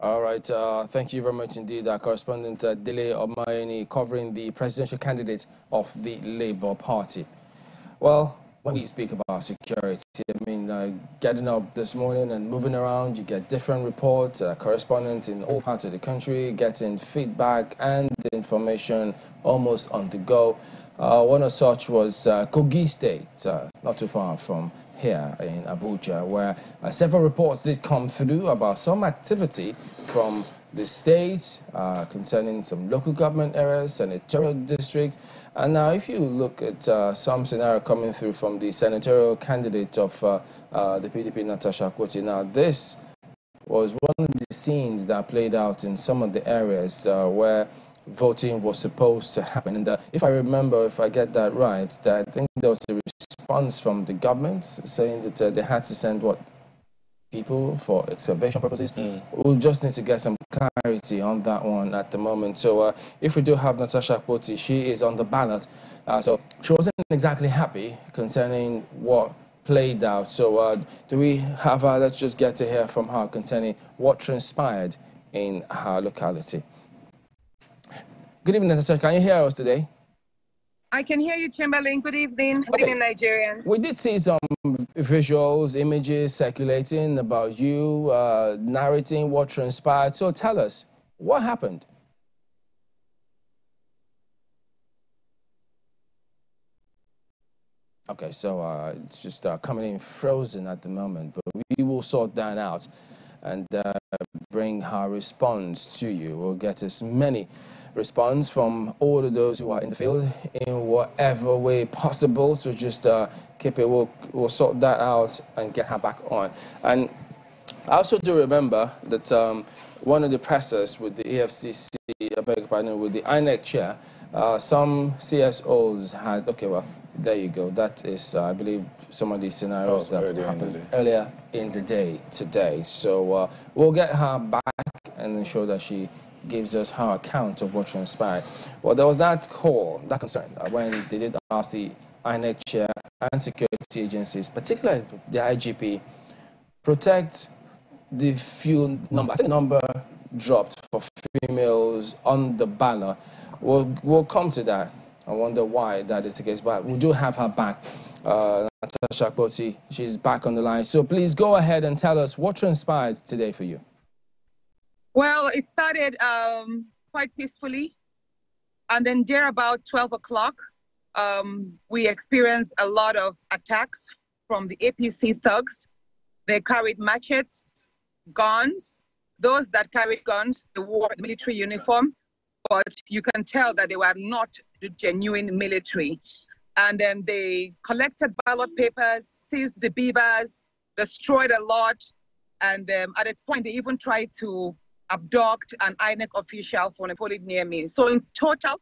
All right. Thank you very much indeed, our correspondent Dele Omoyani, covering the presidential candidate of the Labour Party. Well, when we speak about security, I mean, getting up this morning and moving around, you get different reports, correspondents in all parts of the country, getting feedback and information almost on the go. One of such was Kogi State, not too far from here in Abuja, where several reports did come through about some activity from the state concerning some local government areas, senatorial districts. And now if you look at some scenario coming through from the senatorial candidate of the PDP, Natasha Akpoti. Now this was one of the scenes that played out in some of the areas where voting was supposed to happen. And if I remember, if I get that right, that I think there was a response from the government saying that they had to send what, people for observation purposes. We'll just need to get some clarity on that one at the moment. So if we do have Natasha Akpoti, she is on the ballot. So she wasn't exactly happy concerning what played out. So do we have her? Let's just get to hear from her concerning what transpired in her locality. Good evening, Natasha. Can you hear us today? I can hear you, Chamberlain. Good evening. Okay. Good evening, Nigerians. We did see some visuals, images circulating about you, narrating what transpired. So tell us, what happened? Okay, so it's just coming in frozen at the moment, but we will sort that out and bring her response to you. We'll get as many response from all of those who are in the field in whatever way possible. So just keep it, we'll sort that out and get her back on. And I also do remember that one of the pressers with the EFCC, I beg your pardon, with the INEC chair, some CSOs had, okay, well, there you go. That is, I believe, some of these scenarios that happened earlier in the day today. So we'll get her back and ensure that she gives us her account of what transpired. Well, there was that call, that concern, when they did ask the INEC chair and security agencies, particularly the IGP, protect the fuel number. I think the number dropped for females on the ballot. We'll come to that. I wonder why that is the case, but we do have her back. Natasha Akpoti, she's back on the line. So please go ahead and tell us what transpired today for you. Well, it started quite peacefully, and then there about 12 o'clock, we experienced a lot of attacks from the APC thugs. They carried machetes, guns. Those that carried guns, they wore military uniform, but you can tell that they were not the genuine military. And then they collected ballot papers, seized the BVAS, destroyed a lot, and at its point, they even tried to abduct an INEC official from a polling near me. So in total,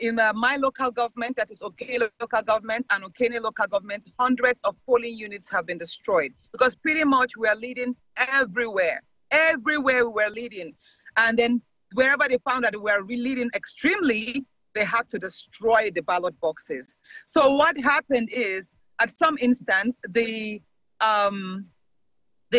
in my local government, that is Okene local government and Okene local government, hundreds of polling units have been destroyed because pretty much we are leading everywhere. Everywhere we were leading. And then wherever they found that we were leading extremely, they had to destroy the ballot boxes. So what happened is, at some instance, the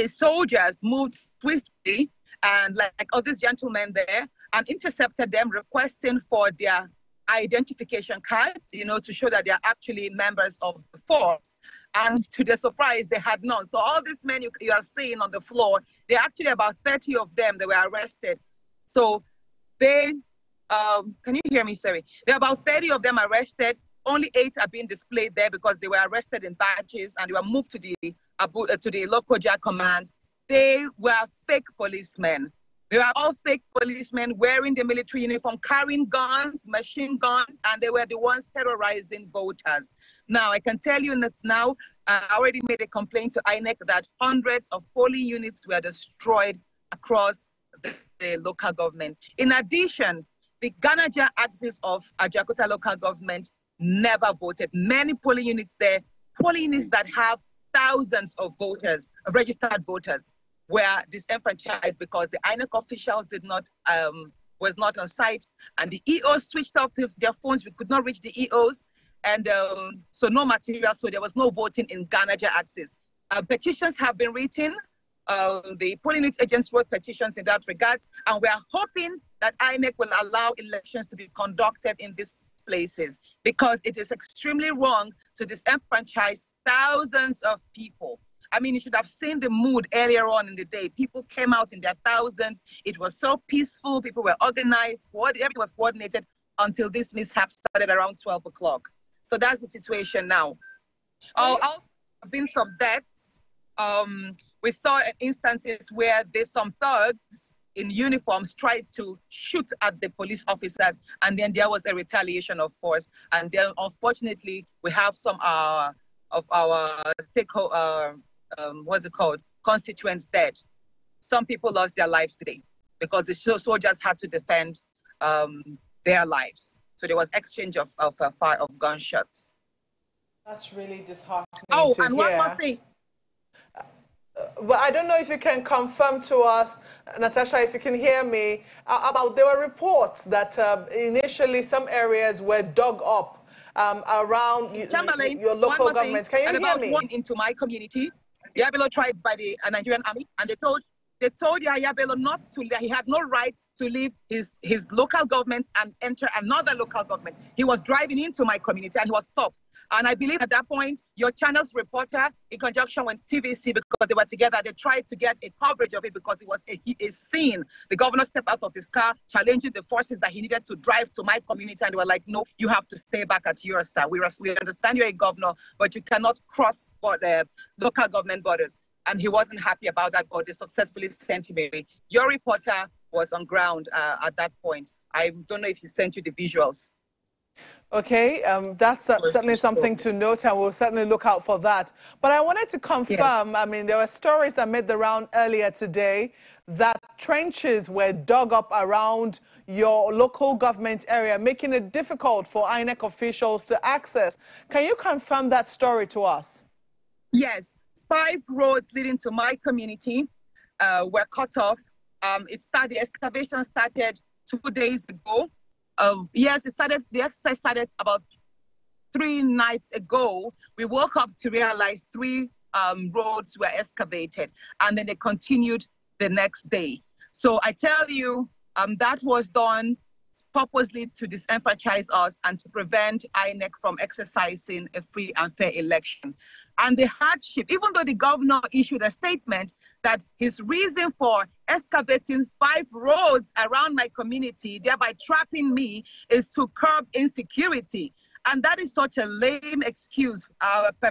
soldiers moved swiftly and like all these gentlemen there, and intercepted them requesting for their identification cards, you know, to show that they are actually members of the force. And to their surprise, they had none. So all these men you are seeing on the floor, they're actually about 30 of them that were arrested. So they, can you hear me, sorry? There are about 30 of them arrested. Only 8 are being displayed there because they were arrested in batches and they were moved to the Lokoja command. They were fake policemen. They were all fake policemen wearing the military uniform, carrying guns, machine guns, and they were the ones terrorizing voters. Now, I can tell you that now, I already made a complaint to INEC that hundreds of polling units were destroyed across the local government. In addition, the Ganaja axis of Ajakuta local government never voted. Many polling units there, polling units that have thousands of voters, of registered voters, were disenfranchised because the INEC officials did not, was not on site, and the EOs switched off their phones. We could not reach the EOs, and so no material, so there was no voting in Ganaja axis. Petitions have been written the polling agents wrote petitions in that regard, and we are hoping that INEC will allow elections to be conducted in these places, because it is extremely wrong to disenfranchise thousands of people. I mean, you should have seen the mood earlier on in the day. People came out in their thousands. It was so peaceful. People were organized. Everything was coordinated until this mishap started around 12 o'clock. So that's the situation now. I've been some deaths. We saw instances where some thugs in uniforms tried to shoot at the police officers, and then there was a retaliation of force. And then, unfortunately, we have some of our constituents dead. Some people lost their lives today because the soldiers had to defend their lives. So there was exchange of gunshots. That's really disheartening. Oh, and one more thing. But I don't know if you can confirm to us, Natasha, if you can hear me, about there were reports that initially some areas were dug up around your local government. Can you hear me? One into my community, Yabelo tried by the Nigerian army, and they told Yabelo not to. He had no right to leave his local government and enter another local government. He was driving into my community and he was stopped. And I believe at that point, your channel's reporter, in conjunction with TVC, because they were together, they tried to get a coverage of it because it was a scene. The governor stepped out of his car, challenging the forces that he needed to drive to my community. And they were like, no, you have to stay back at yours, sir. We understand you're a governor, but you cannot cross local government borders. And he wasn't happy about that, but they successfully sent him away. Your reporter was on ground at that point. I don't know if he sent you the visuals. Okay, that's certainly something to note, and we'll certainly look out for that. But I wanted to confirm, yes. I mean, there were stories that made the round earlier today that trenches were dug up around your local government area, making it difficult for INEC officials to access. Can you confirm that story to us? Yes, 5 roads leading to my community were cut off. The excavation started 2 days ago. Yes, the exercise started about 3 nights ago. We woke up to realize 3 roads were excavated, and then they continued the next day. So I tell you, that was done purposely to disenfranchise us and to prevent INEC from exercising a free and fair election. And the hardship, even though the governor issued a statement that his reason for excavating 5 roads around my community, thereby trapping me, is to curb insecurity. And that is such a lame excuse.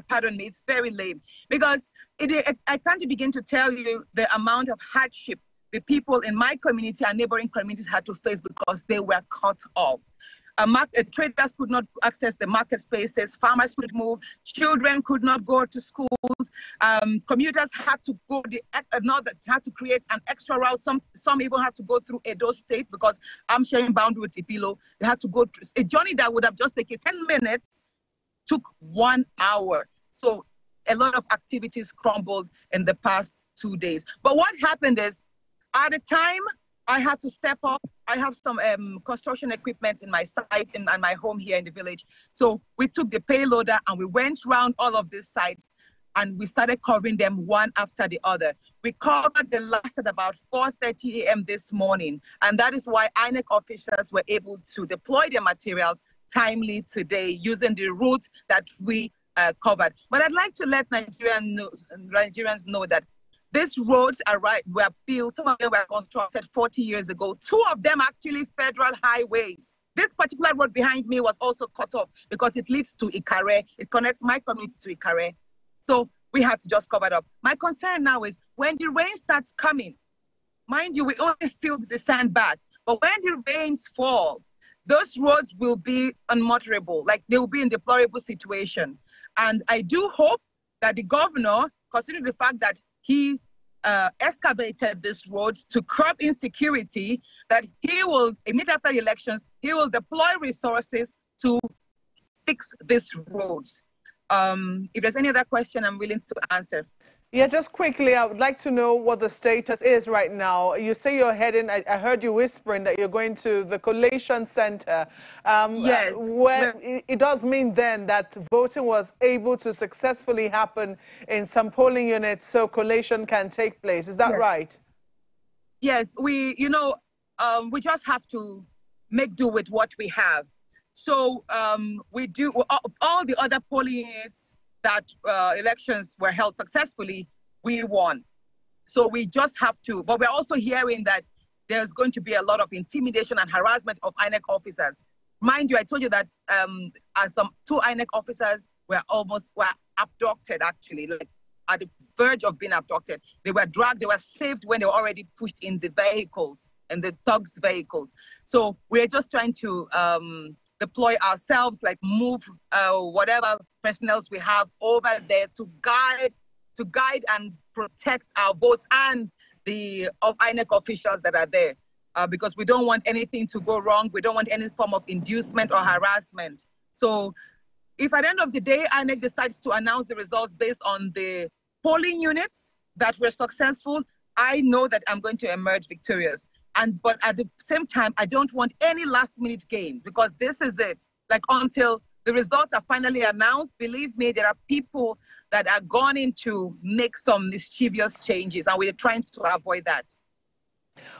Pardon me, it's very lame. Because I can't begin to tell you the amount of hardship the people in my community and neighboring communities had to face because they were cut off. Traders could not access the market spaces, farmers could move, children could not go to schools, commuters had to go had to create an extra route. Some even had to go through Edo State because I'm sharing boundary with Ipilo. They had to go through a journey that would have just taken 10 minutes, took 1 hour. So a lot of activities crumbled in the past 2 days. But what happened is, at the time, I had to step up. I have some construction equipment in my site and my home here in the village. So we took the payloader and we went around all of these sites and we started covering them one after the other. We covered the last at about 4:30 a.m. this morning. And that is why INEC officials were able to deploy their materials timely today using the route that we covered. But I'd like to let Nigerians know that these roads were built, some of them were constructed 40 years ago. 2 of them actually federal highways. This particular road behind me was also cut off because it leads to Ikare. It connects my community to Ikare. So we had to just cover it up. My concern now is when the rain starts coming, mind you, we only filled the sand back, but when the rains fall, those roads will be unmotorable, like they will be in deplorable situation. And I do hope that the governor, considering the fact that he excavated this road to curb insecurity, that he will, immediately after the elections, he will deploy resources to fix these roads. If there's any other question, I'm willing to answer. Yeah, just quickly, I would like to know what the status is right now. You say you're heading, I heard you whispering that you're going to the collation center. Yes. Where it does mean then that voting was able to successfully happen in some polling units, so collation can take place. Is that right? Yes, we just have to make do with what we have. So we do, all the other polling units, that elections were held successfully, we won. So we just have to, but we're also hearing that there's going to be a lot of intimidation and harassment of INEC officers. Mind you, I told you that some two INEC officers were abducted, actually, like at the verge of being abducted. They were dragged, they were saved when they were already pushed in the vehicles, in the thugs' vehicles. So we're just trying to deploy ourselves, like move whatever personnel we have over there to guide and protect our votes and the INEC officials that are there, because we don't want anything to go wrong. We don't want any form of inducement or harassment. So if at the end of the day, INEC decides to announce the results based on the polling units that were successful, I know that I'm going to emerge victorious. But at the same time, I don't want any last-minute game, because this is it. Like, until the results are finally announced, believe me, there are people that are gone in to make some mischievous changes, and we're trying to avoid that.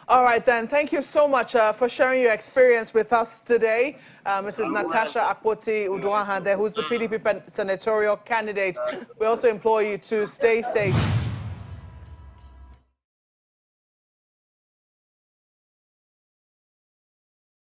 All right, then. Thank you so much for sharing your experience with us today. Mrs. Natasha Akpoti Uduahande, who's the PDP senatorial candidate. We also implore you to stay safe.